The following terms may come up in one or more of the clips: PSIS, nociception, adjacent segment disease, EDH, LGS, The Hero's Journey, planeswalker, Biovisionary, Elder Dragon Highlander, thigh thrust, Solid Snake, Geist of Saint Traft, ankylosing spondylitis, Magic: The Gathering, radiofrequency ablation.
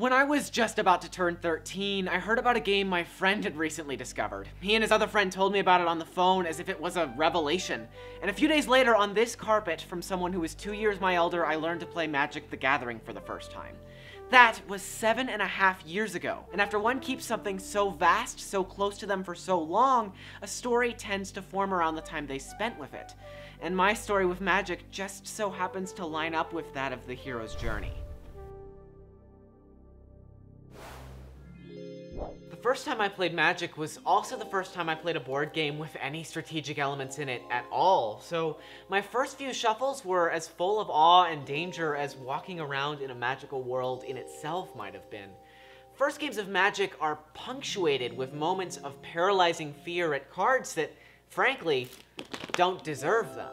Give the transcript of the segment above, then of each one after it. When I was just about to turn 13, I heard about a game my friend had recently discovered. He and his other friend told me about it on the phone as if it was a revelation. And a few days later, on this carpet, from someone who was 2 years my elder, I learned to play Magic: The Gathering for the first time. That was 7.5 years ago, and after one keeps something so vast, so close to them for so long, a story tends to form around the time they spent with it. And my story with Magic just so happens to line up with that of the hero's journey. The first time I played Magic was also the first time I played a board game with any strategic elements in it at all, so my first few shuffles were as full of awe and danger as walking around in a magical world in itself might have been. First games of Magic are punctuated with moments of paralyzing fear at cards that, frankly, don't deserve them.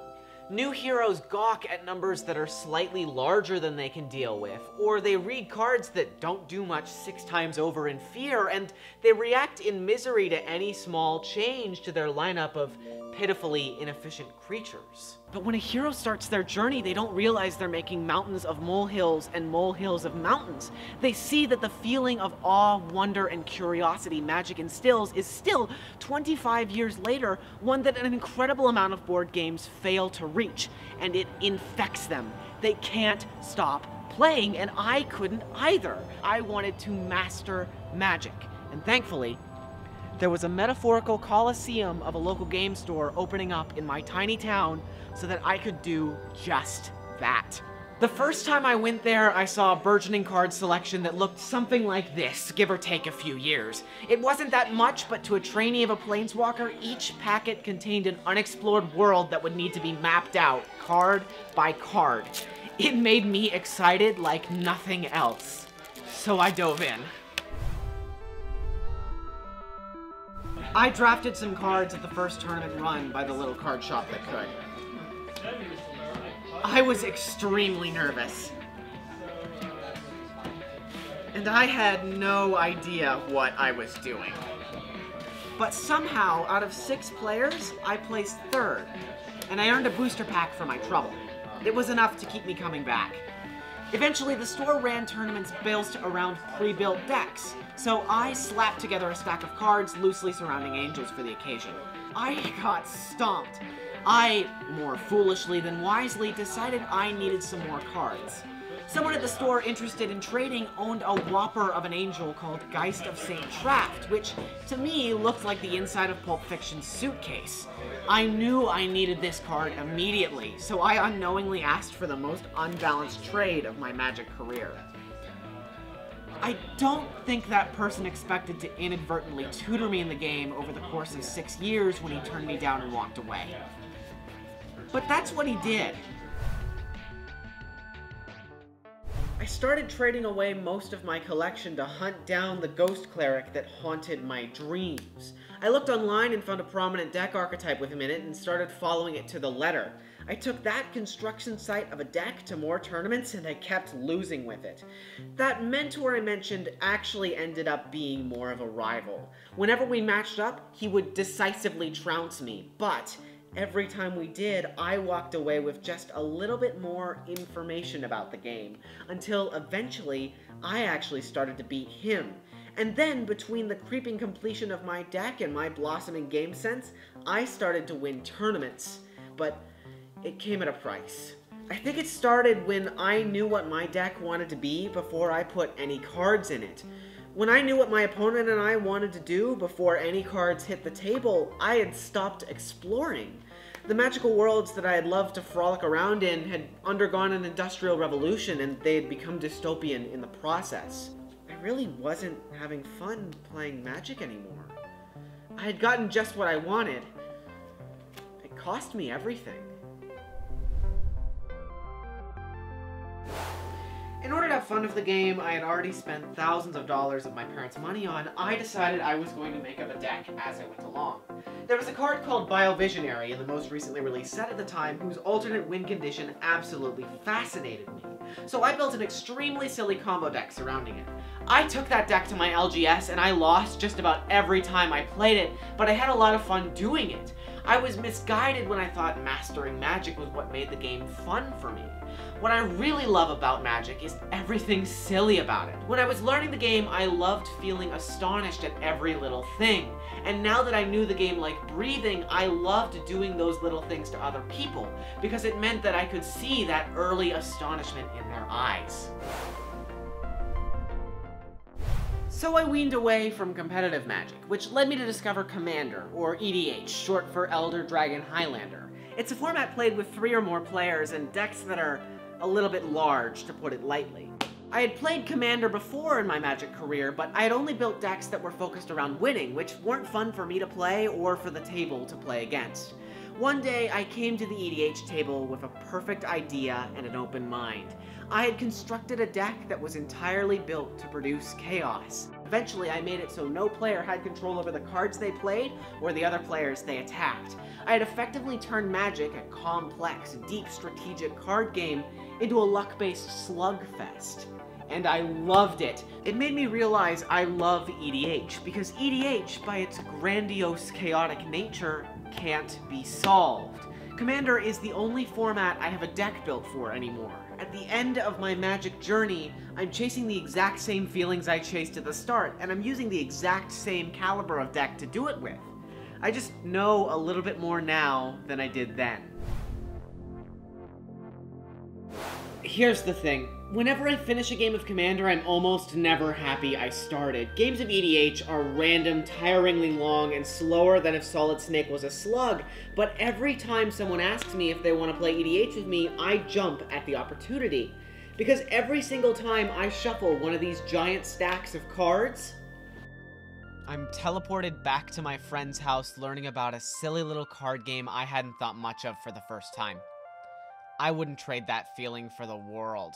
New heroes gawk at numbers that are slightly larger than they can deal with, or they read cards that don't do much 6 times over in fear, and they react in misery to any small change to their lineup of pitifully inefficient creatures. But when a hero starts their journey, they don't realize they're making mountains of molehills and molehills of mountains. They see that the feeling of awe, wonder, and curiosity Magic instills is still, 25 years later, one that an incredible amount of board games fail to reach, and it infects them. They can't stop playing, and I couldn't either. I wanted to master Magic, and thankfully, there was a metaphorical coliseum of a local game store opening up in my tiny town so that I could do just that. The first time I went there, I saw a burgeoning card selection that looked something like this, give or take a few years. It wasn't that much, but to a trainee of a planeswalker, each packet contained an unexplored world that would need to be mapped out, card by card. It made me excited like nothing else. So I dove in. I drafted some cards at the first tournament run by the little card shop that could. I was extremely nervous. And I had no idea what I was doing. But somehow, out of 6 players, I placed 3rd, and I earned a booster pack for my trouble. It was enough to keep me coming back. Eventually, the store ran tournaments built around pre-built decks, so I slapped together a stack of cards loosely surrounding angels for the occasion. I got stomped. I, more foolishly than wisely, decided I needed some more cards. Someone at the store interested in trading owned a whopper of an angel called Geist of Saint Traft, which, to me, looked like the inside of Pulp Fiction's suitcase. I knew I needed this card immediately, so I unknowingly asked for the most unbalanced trade of my Magic career. I don't think that person expected to inadvertently tutor me in the game over the course of 6 years when he turned me down and walked away. But that's what he did. I started trading away most of my collection to hunt down the ghost cleric that haunted my dreams. I looked online and found a prominent deck archetype with him in it and started following it to the letter. I took that construction site of a deck to more tournaments and I kept losing with it. That mentor I mentioned actually ended up being more of a rival. Whenever we matched up, he would decisively trounce me, but every time we did, I walked away with just a little bit more information about the game, until eventually I actually started to beat him. And then, between the creeping completion of my deck and my blossoming game sense, I started to win tournaments. But it came at a price. I think it started when I knew what my deck wanted to be before I put any cards in it. When I knew what my opponent and I wanted to do before any cards hit the table, I had stopped exploring. The magical worlds that I had loved to frolic around in had undergone an industrial revolution and they had become dystopian in the process. I really wasn't having fun playing Magic anymore. I had gotten just what I wanted. It cost me everything. In order to have fun with the game I had already spent thousands of dollars of my parents' money on, I decided I was going to make up a deck as I went along. There was a card called Biovisionary in the most recently released set at the time whose alternate win condition absolutely fascinated me. So I built an extremely silly combo deck surrounding it. I took that deck to my LGS and I lost just about every time I played it, but I had a lot of fun doing it. I was misguided when I thought mastering Magic was what made the game fun for me. What I really love about Magic is everything silly about it. When I was learning the game, I loved feeling astonished at every little thing. And now that I knew the game like breathing, I loved doing those little things to other people, because it meant that I could see that early astonishment in their eyes. So I weaned away from competitive Magic, which led me to discover Commander, or EDH, short for Elder Dragon Highlander. It's a format played with 3 or more players and decks that are a little bit large, to put it lightly. I had played Commander before in my Magic career, but I had only built decks that were focused around winning, which weren't fun for me to play or for the table to play against. One day, I came to the EDH table with a perfect idea and an open mind. I had constructed a deck that was entirely built to produce chaos. Eventually, I made it so no player had control over the cards they played or the other players they attacked. I had effectively turned Magic, a complex, deep strategic card game, into a luck-based slugfest. And I loved it. It made me realize I love EDH, because EDH, by its grandiose, chaotic nature, can't be solved. Commander is the only format I have a deck built for anymore. At the end of my Magic journey, I'm chasing the exact same feelings I chased at the start, and I'm using the exact same caliber of deck to do it with. I just know a little bit more now than I did then. Here's the thing. Whenever I finish a game of Commander, I'm almost never happy I started. Games of EDH are random, tiringly long, and slower than if Solid Snake was a slug, but every time someone asks me if they want to play EDH with me, I jump at the opportunity. Because every single time I shuffle one of these giant stacks of cards, I'm teleported back to my friend's house learning about a silly little card game I hadn't thought much of for the first time. I wouldn't trade that feeling for the world.